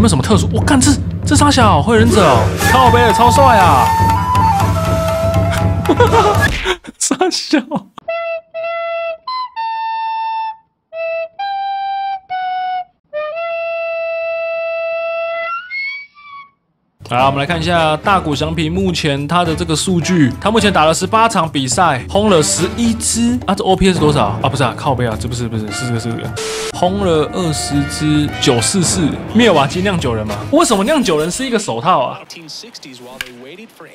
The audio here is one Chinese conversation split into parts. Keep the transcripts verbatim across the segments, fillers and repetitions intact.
有没有什么特殊？我干这这傻小会忍者哦，靠背超帅啊！哈哈，傻小。 好，我们来看一下大谷翔平目前他的这个数据，他目前打了十八场比赛，轰了十一支啊，这 O P S 多少啊？不是啊，靠背啊，这不是不是是这个是这个，轰了二十支九四四，灭瓦基酿酒人嘛？为什么酿酒人是一个手套啊？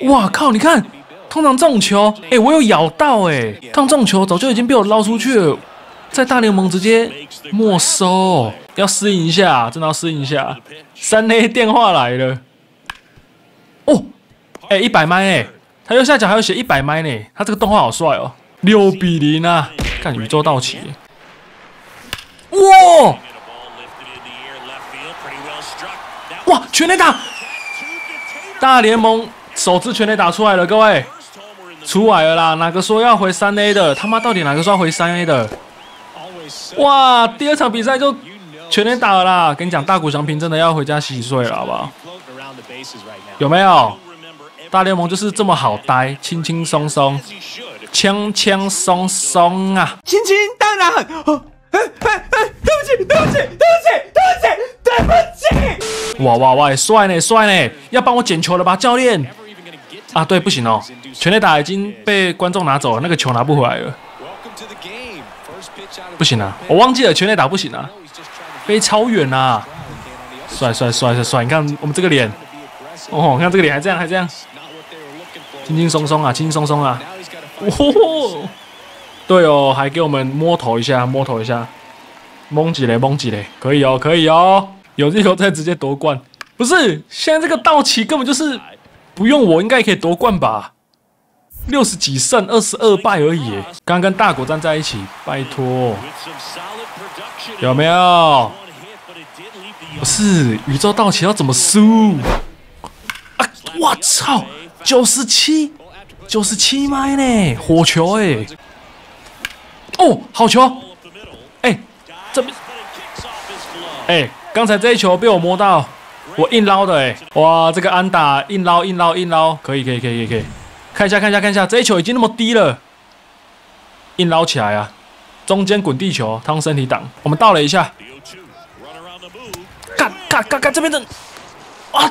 哇靠，你看，通常这种球，哎、欸，我有咬到哎、欸，但这种球早就已经被我捞出去了。 在大联盟直接没收，要适应一下，真的要适应一下。三 A 电话来了，哦，哎、欸，一百迈哎，他右下角还有写一百迈呢，他这个动画好帅哦，六比零啊，看宇宙到齐，哇，哇，全垒打，大联盟首支全垒打出来了，各位，出来了啦，哪个说要回三 A 的？他妈到底哪个说要回三 A 的？ 哇！第二场比赛就全垒打了啦！跟你讲，大谷翔平真的要回家洗洗睡了，好不好？有没有？大联盟就是这么好呆，轻轻松松，轻轻松松啊！轻轻当然很……哦欸欸欸、对不起，对不起，对不起，对不起，对不起！哇哇哇！帅呢，帅呢！要帮我捡球了吧，教练？啊，对，不行哦，全垒打已经被观众拿走了，那个球拿不回来了。 不行啊，我忘记了全垒打不行啊，飞超远啊！帅帅帅帅帅！你看我们这个脸，哦，你看这个脸还这样还这样，轻轻松松啊，轻轻松松啊！哦，对哦，还给我们摸头一下，摸头一下，蒙几嘞蒙几嘞，可以哦可以哦，有这球再直接夺冠，不是现在这个道奇根本就是不用我应该也可以夺冠吧？ 六十几胜二十二败而已，刚跟大谷站在一起，拜托，有没有？不是宇宙道奇要怎么输？啊！我操，九十七，九十七迈呢，火球哎、欸！哦，好球！哎、欸，这边，哎、欸，刚才这一球被我摸到，我硬捞的哎、欸！哇，这个安打硬捞硬捞硬捞，可以可以可以可以可以。可以可以 看一下，看一下，看一下，这一球已经那么低了，硬捞起来啊！中间滚地球，他用身体挡，我们倒了一下，干干干干，这边的，啊！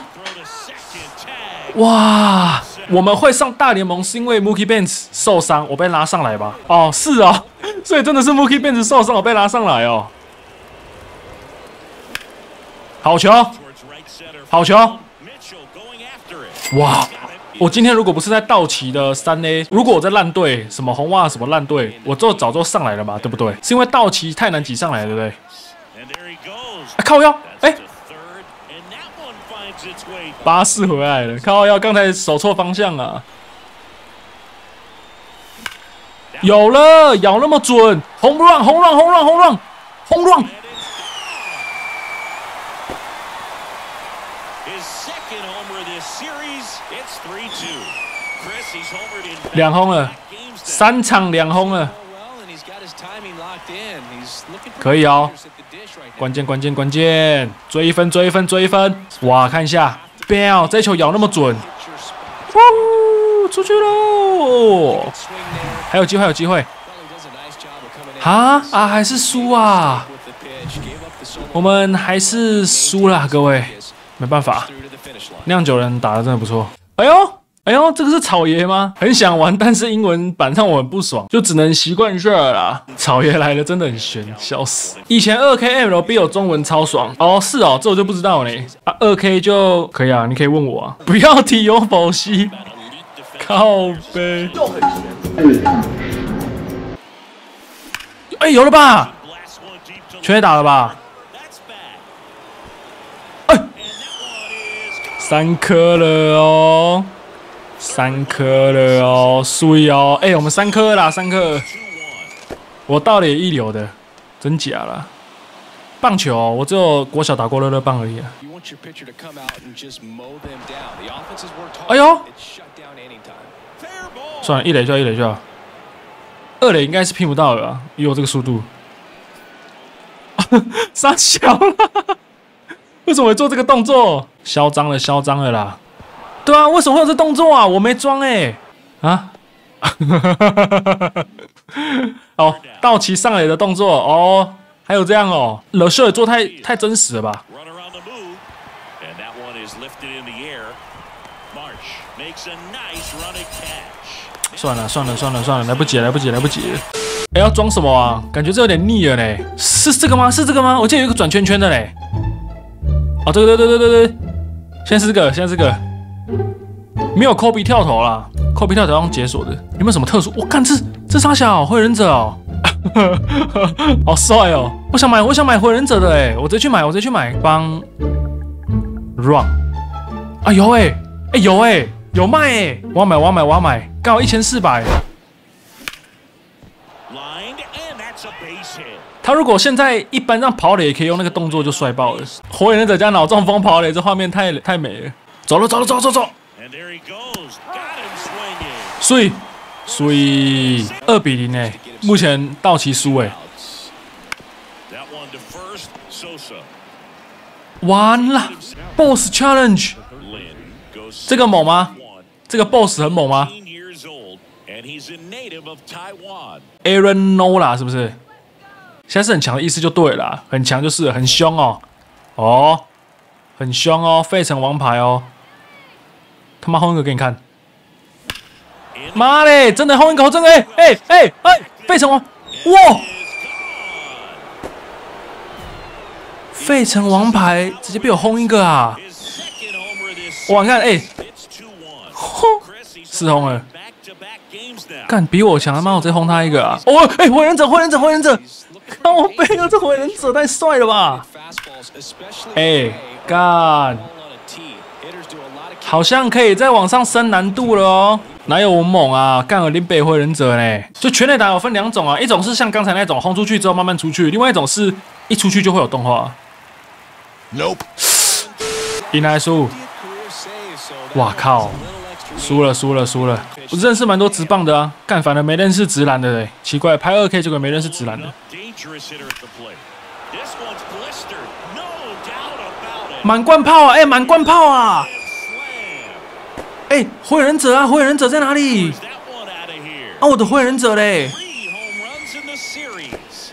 哇！我们会上大联盟是因为 Mookie Betts 受伤，我被拉上来吧？哦，是哦，所以真的是 Mookie Betts 受伤，我被拉上来哦。好球，好球！哇！ 我今天如果不是在道奇的三 A， 如果我在烂队，什么红袜什么烂队，我就早就上来了嘛，对不对？是因为道奇太难挤上来了，对不对？啊、靠腰，哎、欸，巴士回来了，靠腰，刚才手错方向啊！有了，咬那么准，红run，红run，红run，红run，红 run。 两轰了，三场两轰了，可以哦，关键关键关键，追一分追一分追一分，哇，看一下 ，Bell 这球咬那么准，呜，出去喽，还有机会还有机会，啊啊还是输啊，我们还是输啦，各位，没办法，酿酒人打得真的不错，哎呦。 哎呦，这个是草爷吗？很想玩，但是英文版让我很不爽，就只能习惯一下啦。草爷来了真的很悬，笑死！以前二 K M L B 有中文超爽哦，是哦，这我就不知道嘞。啊， 二 K 就可以啊，你可以问我啊，不要提有否西，靠背。哎，有了吧？全打了吧？哎，三颗了哦。 三颗了哦，水哦，哎、欸，我们三颗啦，三颗。我到底一流的，真假啦？棒球、哦，我只有国小打过乐乐棒而已啊。哎呦！算了，一垒就一垒就，二垒应该是拼不到了、啊，以我这个速度。傻小啦为什么会做这个动作？嚣张了，嚣张了啦！对啊，为什么会有这动作啊？我没装哎、欸！啊！哦，道奇上垒的动作哦，还有这样哦，热射做太太真实了吧？算了算了算了算了，来不及来不及来不及！哎、欸，要装什么啊？感觉这有点腻了嘞。是这个吗？是这个吗？我记得有一个转圈圈的嘞。哦，对对对对对对，先是这个，先是这个，没有 Kobe 跳投啦。 扣皮跳条用解锁的，有没有什么特殊？我看这这啥小火影忍者哦，好帅哦！我想买，我想买火影忍者的哎，我直接去买，我直接去买。帮 run 啊有哎、欸、哎、欸、有哎、欸、有卖哎、欸，我要买我要买我要买，刚好一千四百。他如果现在一般让跑垒也可以用那个动作就帅爆了。火影忍者加脑中风跑垒，这画面太太美了。走了走了走走走。 所以，所以二比零哎，目前道奇输哎，完了 ，boss challenge， 这个猛吗？这个 boss 很猛吗 ？Aaron Nola 是不是？现在是很强的意思就对了，很强就是很凶哦，哦，很凶哦，费城王牌哦，他妈轰一个给你看。 妈嘞！真的后面搞真的哎哎哎哎！费城王，哇！费城王牌直接被我轰一个啊！哇，你看哎，轰四轰了！干比我强，他妈我直接轰他一个啊！哦哎，火影忍者，火影忍者，火影忍者！看我背后这火影忍者太帅了吧！哎，干！ 好像可以再往上升难度了哦，哪有我猛啊？干了林北火影忍者嘞！就全垒打有分两种啊，一种是像刚才那种轰出去之后慢慢出去，另外一种是一出去就会有动画。Nope， 赢还输？哇靠！输了输了输了！我认识蛮多直棒的啊，干反而没认识直男的嘞，奇怪，拍二 K 结果没认识直男的。 满贯炮啊！哎、欸，满贯炮啊！哎、欸，火影忍者啊，火影忍者在哪里？啊，我的火影忍者嘞！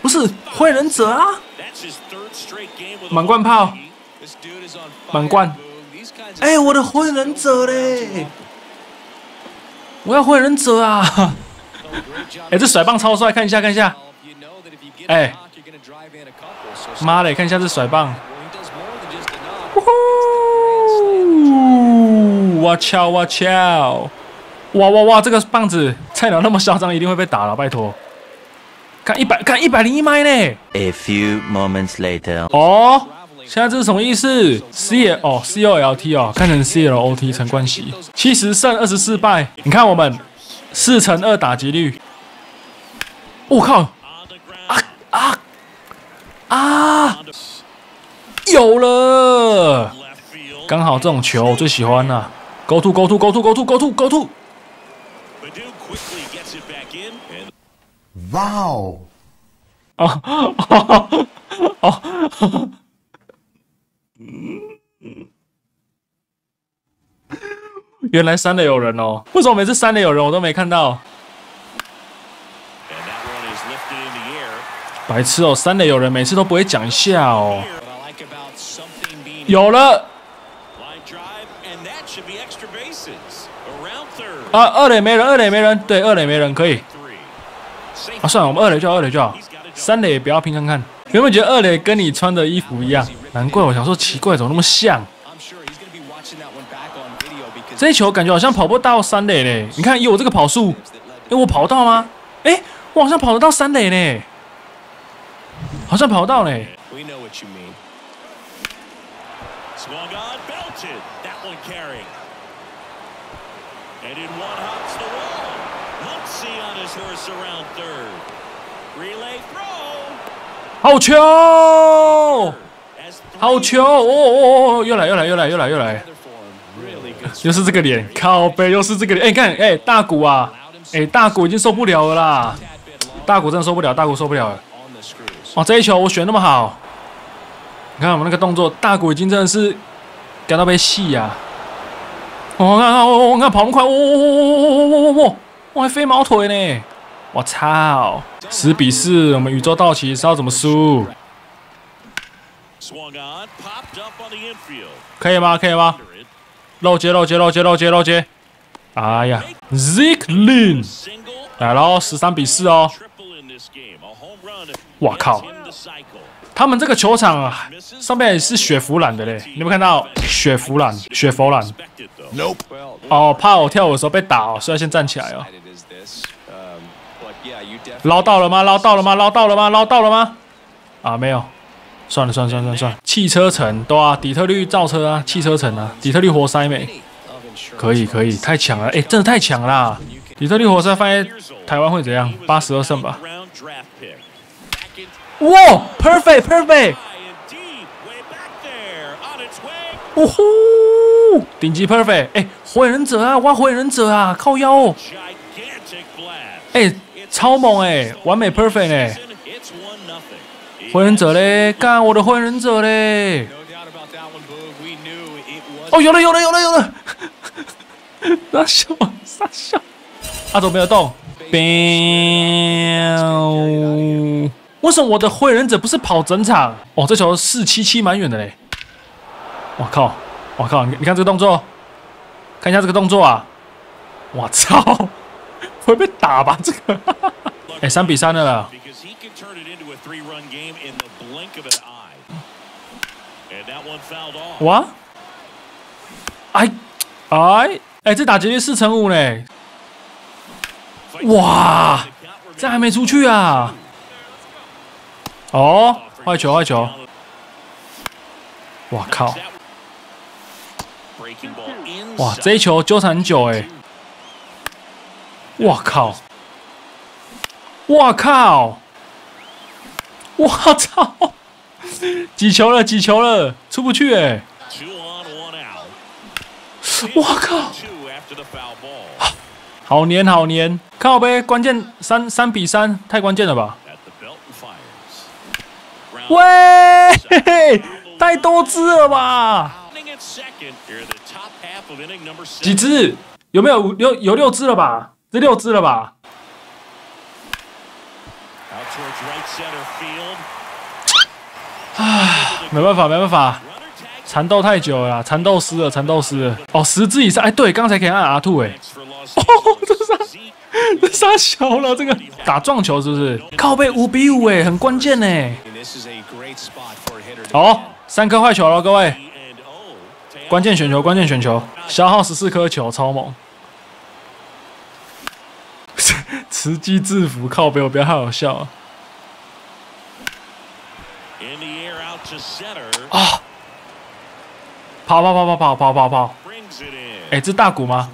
不是火影忍者啊！满贯炮，满贯！哎、欸，我的火影忍者嘞！我要火影忍者啊！哎欸，这甩棒超帅，看一下，看一下！哎、欸，妈嘞，看一下这甩棒！ 哇操哇操！哇哇哇！这个棒子菜鸟那么嚣张，一定会被打了，拜托！看一百，看一百零一迈呢。A few moments later。哦，现在这是什么意思 ？C L 哦 ，C O L T 哦，看成 C L O T 陈冠希，七十胜二十四败。你看我们四乘二打击率。我、哦、靠！啊啊啊！有了！刚好这种球我最喜欢啦、啊。 Go to go to go to go to go to go to。哇哦！哦哦哦！原来三垒有人哦，为什么每次三垒有人我都没看到？白痴哦，三垒有人每次都不会讲一下哦。有了！ 啊，二垒没人，二垒没人，对，二垒没人可以。啊，算了，我们二垒就好，二垒就好，三垒不要拼看看。有没有觉得二垒跟你穿的衣服一样？难怪我想说奇怪，怎么那么像？这一球感觉好像跑不到三垒嘞。你看，以我这个跑速，哎，我跑到吗？哎，我好像跑得到三垒嘞，好像跑到嘞。 好球！好球！哦哦哦！又来又来又来又来又来！又是这个脸，靠背又是这个脸！哎、欸，看，哎、欸，大谷啊，哎、欸，大谷已经受不了了啦！大谷真的受不了，大谷受不了了！哦，这一球我选那么好，你看我们那个动作，大谷已经真的是感到被戏呀！我看看我我看跑那么快，我我我我我我我我还飞毛腿呢！我操，十比四，我们宇宙道奇是要怎么输？可以吗？可以吗？漏接漏接漏接漏接漏接！哎呀 ，Zicklin 来喽，十三比四哦！我靠！ 他们这个球场啊，上面也是雪佛兰的嘞，你有没有看到雪佛兰？雪佛兰。Nope。哦，怕我跳舞的时候被打哦，所以先站起来哦。捞到了吗？捞到了吗？捞到了吗？捞到了吗？啊，没有。算了算了算了算了。汽车城对啊，底特律造车啊，汽车城啊，底特律活塞没？可以可以，太强了，哎、欸，真的太强啦、啊！底特律活塞放在台湾会怎样？八十二胜吧。 哇 ，perfect perfect！ 哦吼，顶级 perfect！ 哎、欸，火影忍者啊，哇，火影忍者啊，靠腰哦！哎、欸，超猛哎、欸，完美 perfect 哎、欸！火影忍者嘞，干我的火影忍者嘞！哦，有了有了有了有了！傻笑傻笑，阿斗没有动 ，bang！ 为什么我的火影忍者不是跑整场？哦，这球四七七蛮远的嘞！我靠，我靠，你你看这个动作，看一下这个动作啊！我操，会被打吧这个？哎、欸，三比三的了。哇！哎哎哎，这打击率四成五嘞！哇，这还没出去啊！ 哦，坏球，坏球！我靠！哇，这一球纠缠很久哎、欸！我靠！我靠！我操！几球了，几球了，出不去哎、欸！我靠！好黏，好黏！靠呗，关键三三比三，太关键了吧！ 喂，嘿嘿，太多只了吧？几只？有没有有有六只了吧？这六只了吧？唉，没办法，没办法，缠斗太久了，缠斗师了，缠斗师了。哦，十只以上，哎，对，刚才可以按 R 二哎。哦，这是这杀小了，这个打撞球是不是？靠背五比五哎，很关键哎。 好，三颗坏球了，各位！关键选球，关键选球，消耗十四颗球，超猛！吃鸡制服，靠背，我不要太好笑啊！啊！跑跑跑跑跑跑跑跑！哎、欸，这大谷吗？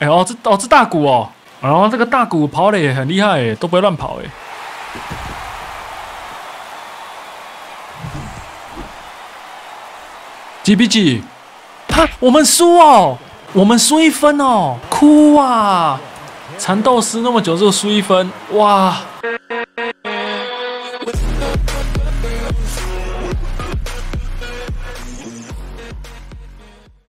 哎、欸、哦，这哦这大谷哦，然、哦、后这个大谷跑的也很厉害哎，都不会乱跑哎。 几比几？哈，我们输哦，我们输一分哦，哭啊！缠斗师那么久就输一分，哇！